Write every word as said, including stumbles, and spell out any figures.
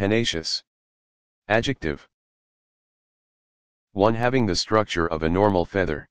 Pennaceous. Adjective. one having the structure of a normal feather.